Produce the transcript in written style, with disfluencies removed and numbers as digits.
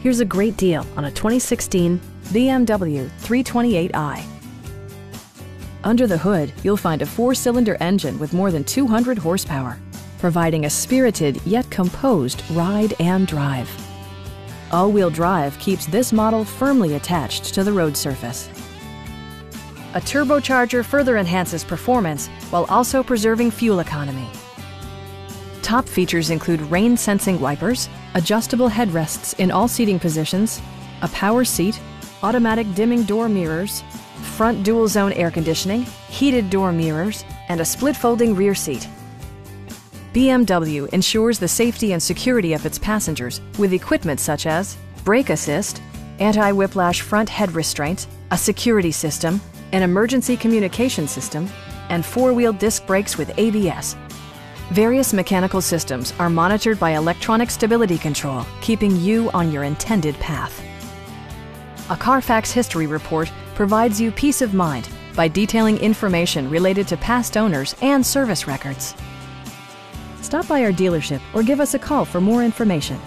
Here's a great deal on a 2016 BMW 328i. Under the hood, you'll find a 4-cylinder engine with more than 200 horsepower, providing a spirited yet composed ride and drive. All-wheel drive keeps this model firmly attached to the road surface. A turbocharger further enhances performance while also preserving fuel economy. Top features include rain-sensing wipers, adjustable headrests in all seating positions, a power seat, automatic dimming door mirrors, front dual-zone air conditioning, heated door mirrors, and a split-folding rear seat. BMW ensures the safety and security of its passengers with equipment such as brake assist, anti-whiplash front head restraints, a security system, an emergency communication system, and 4-wheel disc brakes with ABS. Various mechanical systems are monitored by electronic stability control, keeping you on your intended path. A Carfax history report provides you peace of mind by detailing information related to past owners and service records. Stop by our dealership or give us a call for more information.